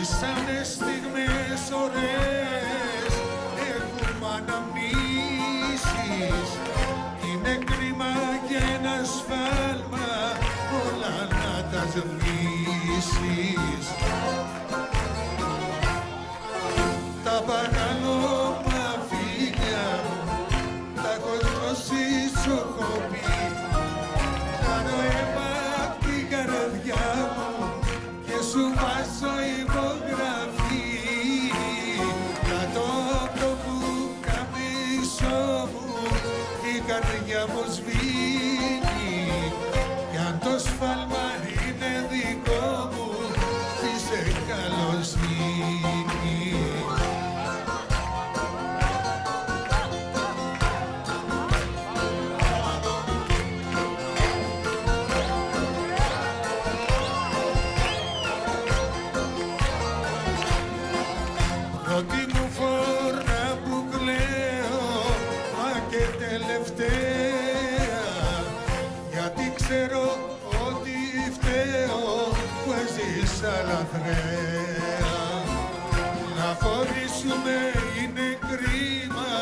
Ήσανε στιγμές ωραίες, έχουμε αναμνήσεις. Είναι κρίμα για ένα σφάλμα, όλα να τα σβήσεις. Τα παράνομα φίλια, τα κοντρώσει σοκοπή. Καρδιά μου σβήνει κι αν το σφάλμα είναι δικό μου είσαι καλοσύνη. Πρώτη μου φορά που κλαίω μα και τελευταία, γιατί ξέρω ότι φταίω που έζησα λαθρέα. Να χωρίσουμε είναι κρίμα.